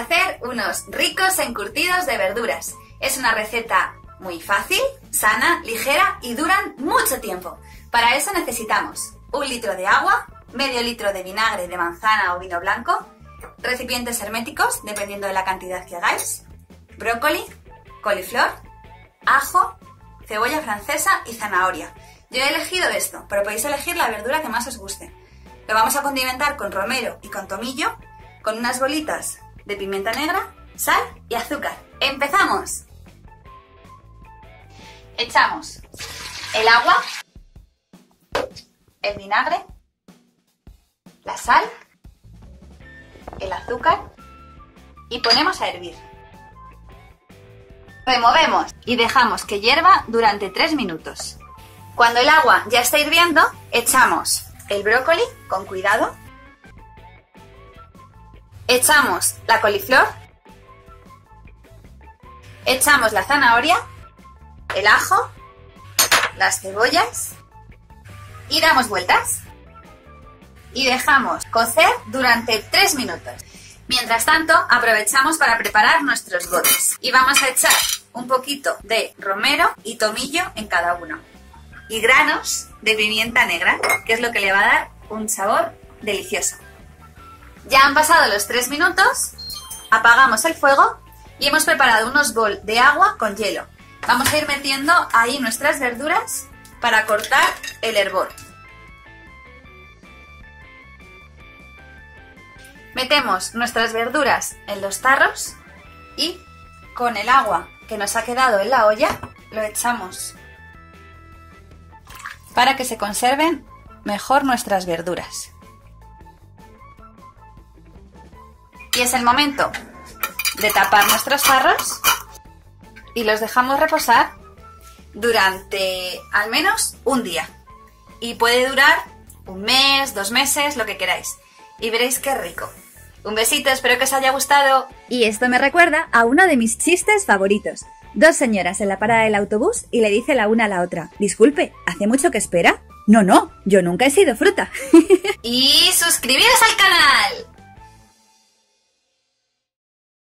hacer unos ricos encurtidos de verduras. Es una receta muy fácil, sana, ligera y duran mucho tiempo. Para eso necesitamos 1 litro de agua, medio litro de vinagre de manzana o vino blanco, recipientes herméticos, dependiendo de la cantidad que hagáis, brócoli, coliflor, ajo, cebolla francesa y zanahoria. Yo he elegido esto, pero podéis elegir la verdura que más os guste. Lo vamos a condimentar con romero y con tomillo, con unas bolitas de pimienta negra, sal y azúcar. ¡Empezamos! Echamos el agua, el vinagre, la sal, el azúcar y ponemos a hervir. Removemos y dejamos que hierva durante 3 minutos. Cuando el agua ya está hirviendo, echamos el brócoli con cuidado, echamos la coliflor, echamos la zanahoria, el ajo, las cebollas y damos vueltas. Y dejamos cocer durante 3 minutos. Mientras tanto, aprovechamos para preparar nuestros gotes. Y vamos a echar un poquito de romero y tomillo en cada uno. Y granos de pimienta negra, que es lo que le va a dar un sabor delicioso. Ya han pasado los 3 minutos, apagamos el fuego y hemos preparado unos bols de agua con hielo. Vamos a ir metiendo ahí nuestras verduras para cortar el hervor. Metemos nuestras verduras en los tarros y con el agua que nos ha quedado en la olla lo echamos para que se conserven mejor nuestras verduras. Y es el momento de tapar nuestros tarros y los dejamos reposar durante al menos un día. Y puede durar un mes, 2 meses, lo que queráis. Y veréis qué rico. Un besito, espero que os haya gustado. Y esto me recuerda a uno de mis chistes favoritos. 2 señoras en la parada del autobús y le dice la una a la otra: disculpe, ¿hace mucho que espera? No, no, yo nunca he sido fruta. Y suscribiros al canal.